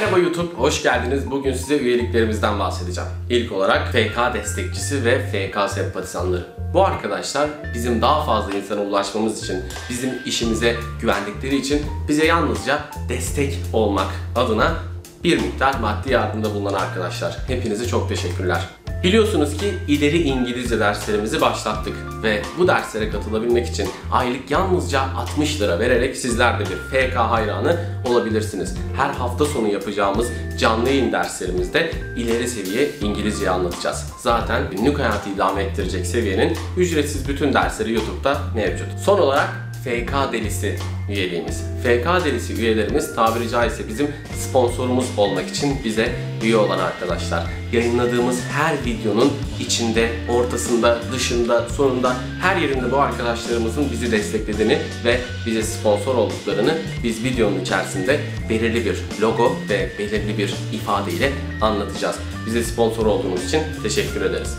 Merhaba YouTube, hoş geldiniz. Bugün size üyeliklerimizden bahsedeceğim. İlk olarak FK destekçisi ve FK sempatizanları. Bu arkadaşlar bizim daha fazla insana ulaşmamız için, bizim işimize güvendikleri için bize yalnızca destek olmak adına bir miktar maddi yardımda bulunan arkadaşlar. Hepinize çok teşekkürler. Biliyorsunuz ki ileri İngilizce derslerimizi başlattık ve bu derslere katılabilmek için aylık yalnızca 60 lira vererek sizler de bir FK hayranı olabilirsiniz. Her hafta sonu yapacağımız canlı yayın derslerimizde ileri seviye İngilizceyi anlatacağız. Zaten günlük hayatı idame ettirecek seviyenin ücretsiz bütün dersleri YouTube'da mevcut. Son olarak FK Delisi üyeliğimiz. FK Delisi üyelerimiz tabiri caizse bizim sponsorumuz olmak için bize üye olan arkadaşlar. Yayınladığımız her videonun içinde, ortasında, dışında, sonunda her yerinde bu arkadaşlarımızın bizi desteklediğini ve bize sponsor olduklarını biz videonun içerisinde belirli bir logo ve belirli bir ifadeyle anlatacağız. Bize sponsor olduğunuz için teşekkür ederiz.